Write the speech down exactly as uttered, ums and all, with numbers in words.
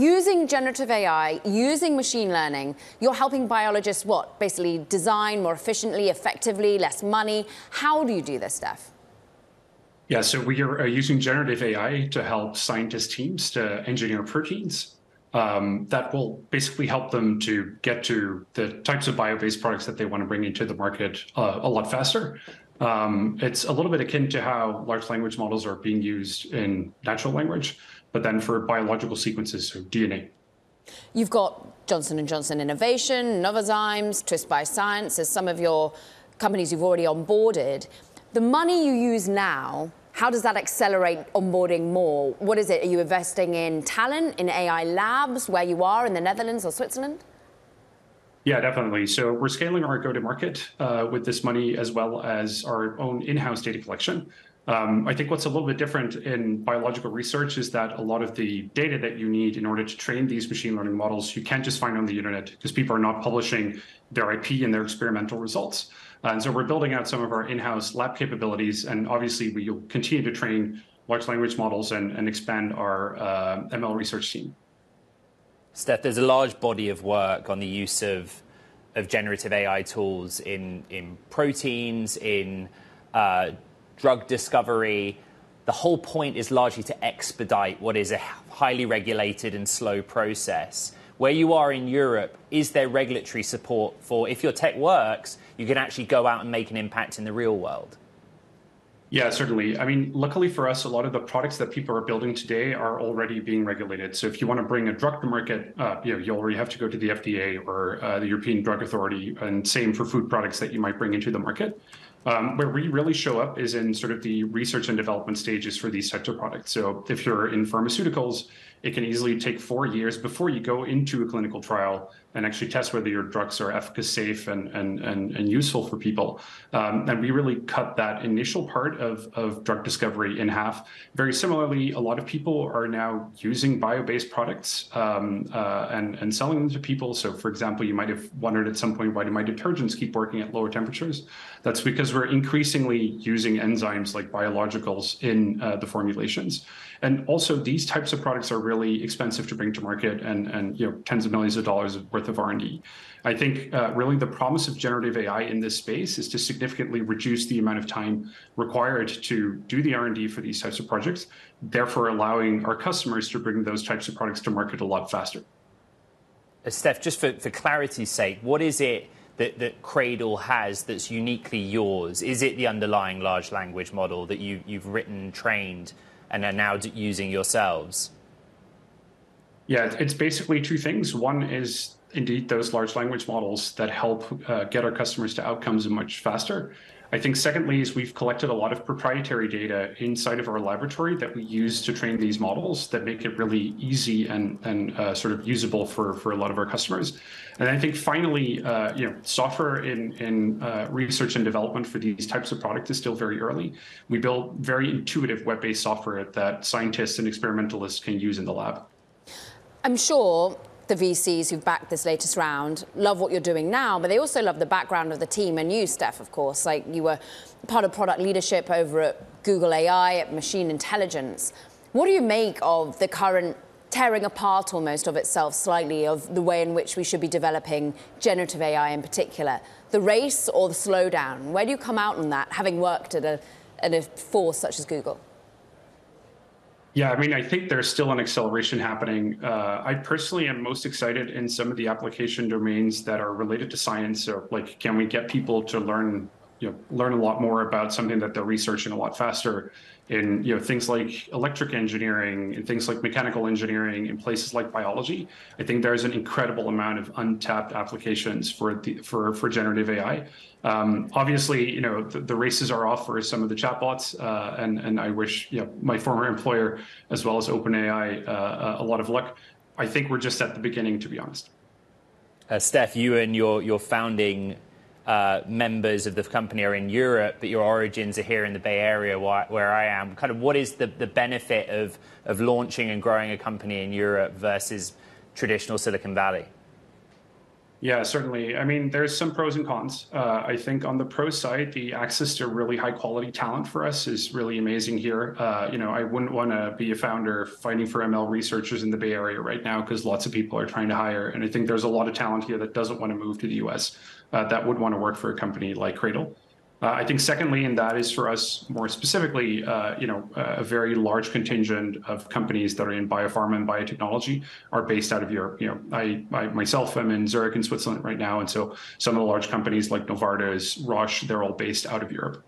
using generative A I, using machine learning, you're helping biologists what? Basically design more efficiently, effectively, less money. How do you do this, Steph? Yeah, so we are using generative A I to help scientist teams to engineer proteins um, that will basically help them to get to the types of bio-based products that they want to bring into the market uh, a lot faster. Um, it's a little bit akin to how large language models are being used in natural language, but then for biological sequences, so D N A. You've got Johnson and Johnson Innovation, Novozymes, Twist by Science, as some of your companies you've already onboarded. The money you use now, how does that accelerate onboarding more? What is it? Are you investing in talent, in A I labs, where you are in the Netherlands or Switzerland? Yeah, definitely. So we're scaling our go-to-market uh, with this money, as well as our own in-house data collection. Um, I think what's a little bit different in biological research is that a lot of the data that you need in order to train these machine learning models, you can't just find on the internet because people are not publishing their I P and their experimental results. And so we're building out some of our in-house lab capabilities, and obviously we'll continue to train large language models and, and expand our uh, M L research team. Steph, there's a large body of work on the use of, of generative A I tools in, in proteins, in uh, drug discovery. The whole point is largely to expedite what is a highly regulated and slow process. Where you are in Europe, is there regulatory support for, if your tech works, you can actually go out and make an impact in the real world? Yeah, certainly. I mean, luckily for us, a lot of the products that people are building today are already being regulated. So if you want to bring a drug to market, uh, you know, you already have to go to the F D A or uh, the European Drug Authority, and same for food products that you might bring into the market. Um, where we really show up is in sort of the research and development stages for these types of products. So if you're in pharmaceuticals, it can easily take four years before you go into a clinical trial and actually test whether your drugs are efficacious, safe, and, and, and, and useful for people. Um, and we really cut that initial part of, of drug discovery in half. Very similarly, a lot of people are now using bio-based products um, uh, and, and selling them to people. So for example, you might have wondered at some point, why do my detergents keep working at lower temperatures? That's because we're We're increasingly using enzymes like biologicals in uh, the formulations. And also these types of products are really expensive to bring to market and, and you know, tens of millions of dollars worth of R and D. I think uh, really the promise of generative A I in this space is to significantly reduce the amount of time required to do the R and D for these types of projects, therefore allowing our customers to bring those types of products to market a lot faster. Uh, Steph, just for, for clarity's sake, what is it That, that Cradle has that's uniquely yours? Is it the underlying large language model that you, you've written, trained, and are now using yourselves? Yeah, it's basically two things. One is indeed those large language models that help uh, get our customers to outcomes much faster. I think secondly is we've collected a lot of proprietary data inside of our laboratory that we use to train these models that make it really easy and, and uh, sort of usable for, for a lot of our customers. And I think finally, uh, you know, software in, in uh, research and development for these types of products is still very early. We build very intuitive web-based software that scientists and experimentalists can use in the lab. I'm sure the V Cs who've backed this latest round love what you're doing now, but they also love the background of the team and you, Steph, of course. Like, you were part of product leadership over at Google A I, at Machine Intelligence. What do you make of the current tearing apart almost of itself slightly of the way in which we should be developing generative A I in particular? The race or the slowdown? Where do you come out on that, having worked at a, at a force such as Google? Yeah, I mean, I think there's still an acceleration happening. Uh, I personally am most excited in some of the application domains that are related to science. So, like, can we get people to learn, you know, learn a lot more about something that they're researching a lot faster? In, you know, things like electric engineering and things like mechanical engineering and places like biology, I think there's an incredible amount of untapped applications for the, for for generative A I. Um, obviously, you know, the, the races are off for some of the chatbots, uh, and and I wish, you know, my former employer as well as OpenAI uh, a lot of luck. I think we're just at the beginning, to be honest. Uh, Steph, you and your your founding Uh, members of the company are in Europe, but your origins are here in the Bay Area, where, where I am. Kind of, what is the, the benefit of, of launching and growing a company in Europe versus traditional Silicon Valley? Yeah, certainly. I mean, there's some pros and cons. Uh, I think on the pro side, the access to really high quality talent for us is really amazing here. Uh, you know, I wouldn't want to be a founder fighting for M L researchers in the Bay Area right now because lots of people are trying to hire. And I think there's a lot of talent here that doesn't want to move to the U S uh, that would want to work for a company like Cradle. Uh, I think secondly, and that is for us more specifically, uh, you know, a very large contingent of companies that are in biopharma and biotechnology are based out of Europe. You know, I, I myself am in Zurich in Switzerland right now. And so some of the large companies like Novartis, Roche, they're all based out of Europe.